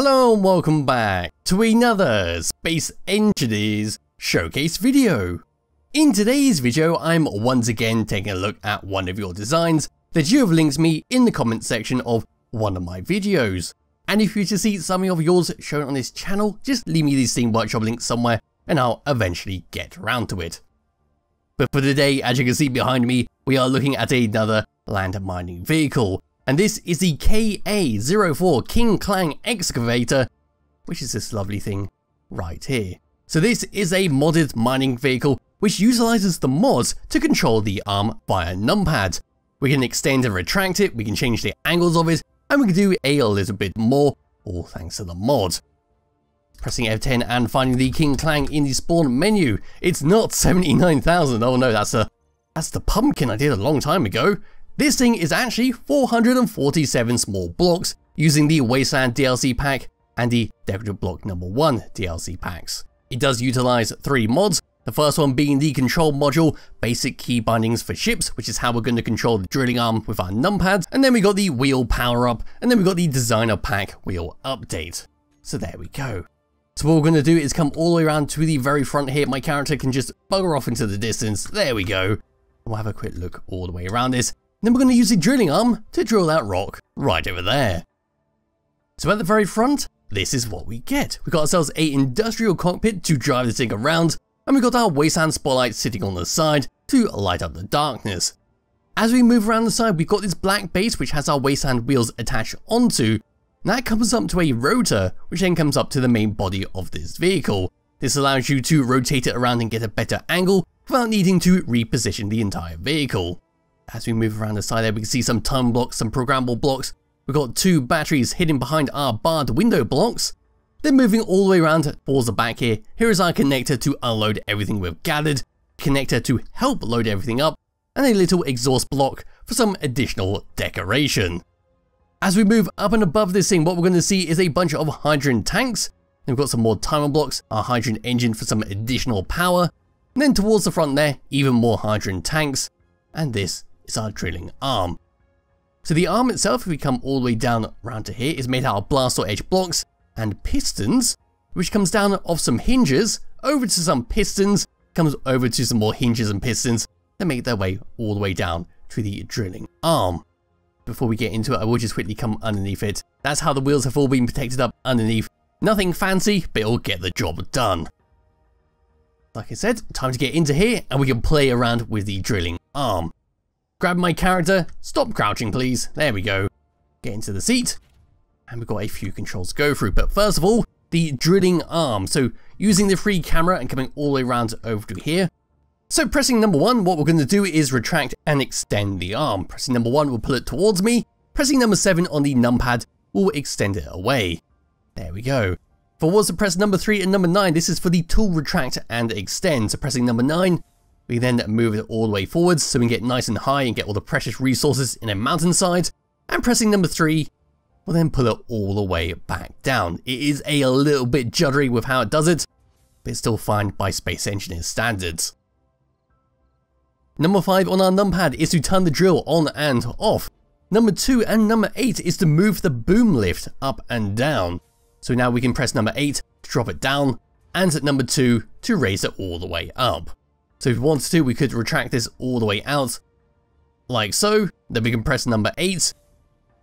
Hello and welcome back to another Space Engineers showcase video. In today's video, I'm once again taking a look at one of your designs that you have linked me in the comment section of one of my videos. And if you just see something of yours shown on this channel, just leave me the Steam Workshop link somewhere and I'll eventually get around to it. But for today, as you can see behind me, we are looking at another land mining vehicle. And this is the KA04 King Klang Excavator, which is this lovely thing right here. So this is a modded mining vehicle which utilizes the mods to control the arm via numpad. We can extend and retract it, we can change the angles of it, and we can do a little bit more, all thanks to the mod. Pressing F10 and finding the King Klang in the spawn menu. It's not 79,000, oh no, that's the pumpkin I did a long time ago. This thing is actually 447 small blocks using the Wasteland DLC pack and the Decorative Block #1 DLC packs. It does utilize three mods, the first one being the control module, basic key bindings for ships, which is how we're going to control the drilling arm with our numpads, and then we got the wheel power up, and then we got the designer pack wheel update. So there we go. So what we're going to do is come all the way around to the very front here. My character can just bugger off into the distance. There we go. And we'll have a quick look all the way around this. Then we're going to use the drilling arm to drill that rock right over there. So at the very front, this is what we get. We got ourselves an industrial cockpit to drive this thing around, and we got our wasteland spotlight sitting on the side to light up the darkness. As we move around the side, we've got this black base which has our wasteland wheels attached onto, and that comes up to a rotor, which then comes up to the main body of this vehicle. This allows you to rotate it around and get a better angle without needing to reposition the entire vehicle. As we move around the side there, we can see some time blocks, some programmable blocks. We've got two batteries hidden behind our barred window blocks. Then moving all the way around towards the back here, here is our connector to unload everything we've gathered, connector to help load everything up, and a little exhaust block for some additional decoration. As we move up and above this thing, what we're going to see is a bunch of hydrogen tanks. Then we've got some more timer blocks, our hydrogen engine for some additional power. And then towards the front there, even more hydrogen tanks. And this is our drilling arm. So the arm itself, if we come all the way down around to here, is made out of blast or edge blocks and pistons, which comes down off some hinges, over to some pistons, comes over to some more hinges and pistons that make their way all the way down to the drilling arm. Before we get into it, I will just quickly come underneath it. That's how the wheels have all been protected up underneath. Nothing fancy, but it'll get the job done. Like I said, time to get into here and we can play around with the drilling arm. Grab my character, stop crouching please, there we go. Get into the seat, and we've got a few controls to go through, but first of all, the drilling arm. So using the free camera and coming all the way around over to here. So pressing #1, what we're going to do is retract and extend the arm. Pressing #1 will pull it towards me, pressing #7 on the numpad will extend it away. There we go. For what's to press #3 and #9, this is for the tool retract and extend, so pressing #9, we then move it all the way forwards so we can get nice and high and get all the precious resources in a mountainside. And pressing #3 will then pull it all the way back down. It is a little bit juddery with how it does it, but it's still fine by Space Engineers standards. #5 on our numpad is to turn the drill on and off. #2 and #8 is to move the boom lift up and down. So now we can press #8 to drop it down and at #2 to raise it all the way up. So if we wanted to, we could retract this all the way out, like so, then we can press #8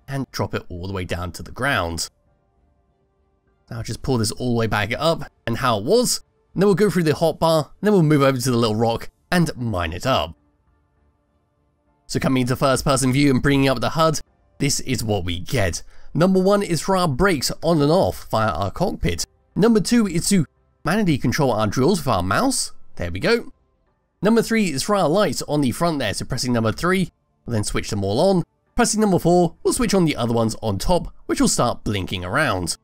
and drop it all the way down to the ground. Now just pull this all the way back up and how it was, and then we'll go through the hotbar, and then we'll move over to the little rock and mine it up. So coming into first person view and bringing up the HUD, this is what we get. #1 is for our brakes on and off via our cockpit. #2 is to manually control our drills with our mouse, there we go. #3 is for our lights on the front there, so pressing #3 will then switch them all on. Pressing #4 will switch on the other ones on top, which will start blinking around.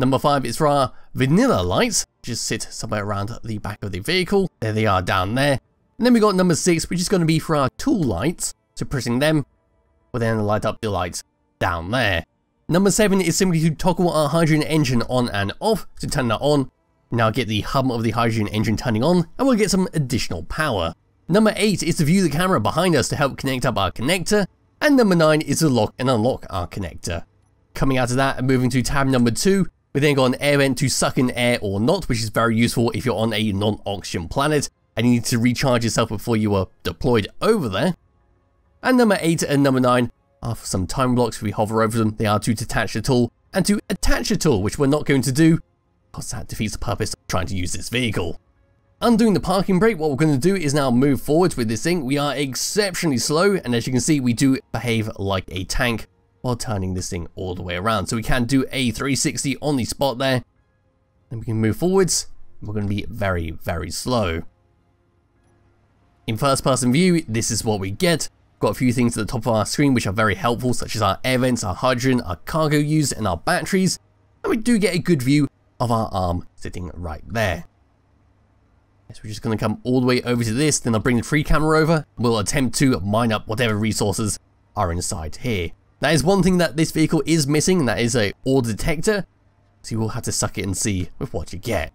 #5 is for our vanilla lights, just sit somewhere around the back of the vehicle. There they are down there. And then we got #6, which is going to be for our tool lights, so pressing them will then light up the lights down there. #7 is simply to toggle our hydrogen engine on and off, so turn that on. Now get the hum of the hydrogen engine turning on and we'll get some additional power. #8 is to view the camera behind us to help connect up our connector, and #9 is to lock and unlock our connector. Coming out of that and moving to tab number 2, we then got an air vent to suck in air or not, which is very useful if you're on a non-oxygen planet and you need to recharge yourself before you are deployed over there. And number 8 and number 9 are for some time blocks. If we hover over them, they are to detach the tool and to attach the tool, which we're not going to do, because that defeats the purpose of trying to use this vehicle. Undoing the parking brake, what we're going to do is now move forwards with this thing. We are exceptionally slow, and as you can see, we do behave like a tank while turning this thing all the way around. So we can do a 360 on the spot there, and we can move forwards. We're going to be very, very slow. In first-person view, this is what we get. We've got a few things at the top of our screen which are very helpful, such as our air vents, our hydrogen, our cargo use, and our batteries. And we do get a good view of our arm sitting right there. So we're just going to come all the way over to this, then I'll bring the free camera over. We'll attempt to mine up whatever resources are inside here. That is one thing that this vehicle is missing, and that is an ore detector. So you will have to suck it and see with what you get.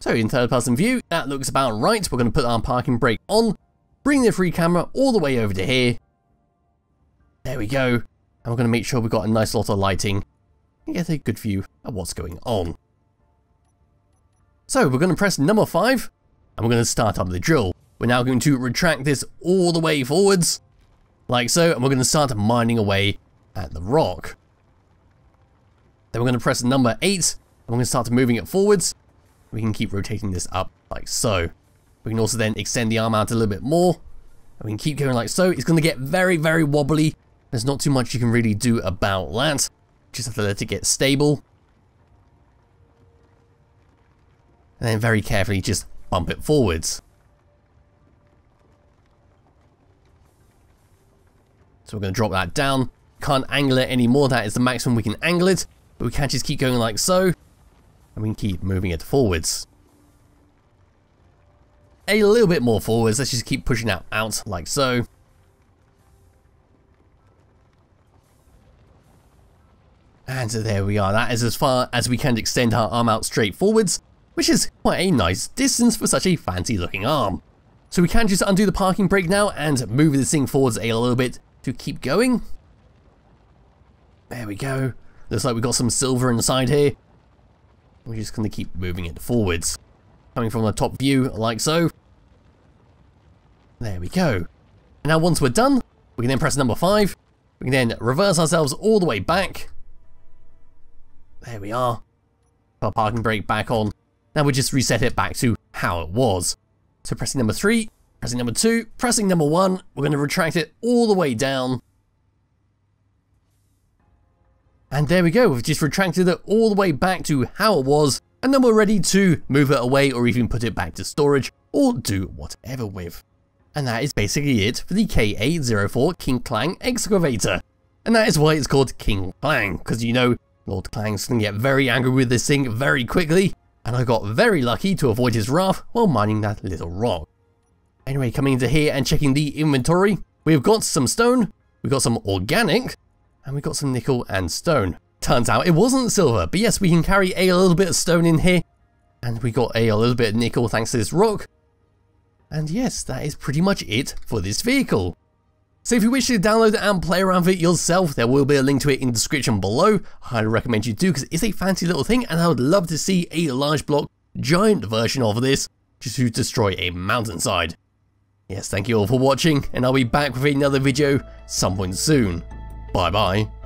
So in third person view, that looks about right. We're going to put our parking brake on, bring the free camera all the way over to here. There we go. And we're going to make sure we've got a nice lot of lighting and get a good view of what's going on. So we're going to press number 5 and we're going to start up the drill. We're now going to retract this all the way forwards, like so, and we're going to start mining away at the rock. Then we're going to press number 8 and we're going to start moving it forwards. We can keep rotating this up like so. We can also then extend the arm out a little bit more, and we can keep going like so. It's going to get very, very wobbly. There's not too much you can really do about that. Just have to let it get stable. And then very carefully just bump it forwards. So we're going to drop that down. Can't angle it anymore, that is the maximum we can angle it. But we can just keep going like so, and we can keep moving it forwards. A little bit more forwards, let's just keep pushing that out like so. And so there we are, that is as far as we can extend our arm out straight forwards, which is quite a nice distance for such a fancy looking arm. So we can just undo the parking brake now and move this thing forwards a little bit to keep going. There we go. Looks like we've got some silver inside here. We're just going to keep moving it forwards. Coming from the top view, like so. There we go. And now once we're done, we can then press number 5. We can then reverse ourselves all the way back. There we are. Put our parking brake back on. Now we'll just reset it back to how it was. So pressing number 3, pressing number 2, pressing number 1, we're going to retract it all the way down. And there we go, we've just retracted it all the way back to how it was, and then we're ready to move it away or even put it back to storage or do whatever with. And that is basically it for the KA04 King Klang Excavator. And that is why it's called King Klang, because you know, Lord Klang's going to get very angry with this thing very quickly. And I got very lucky to avoid his wrath while mining that little rock. Anyway, coming into here and checking the inventory, we've got some stone, we've got some organic, and we've got some nickel and stone. Turns out it wasn't silver, but yes, we can carry a little bit of stone in here, and we got a little bit of nickel thanks to this rock. And yes, that is pretty much it for this vehicle. So if you wish to download it and play around with it yourself, there will be a link to it in the description below. I highly recommend you do, because it's a fancy little thing, and I would love to see a large block, giant version of this, just to destroy a mountainside. Yes, thank you all for watching, and I'll be back with another video sometime soon. Bye bye.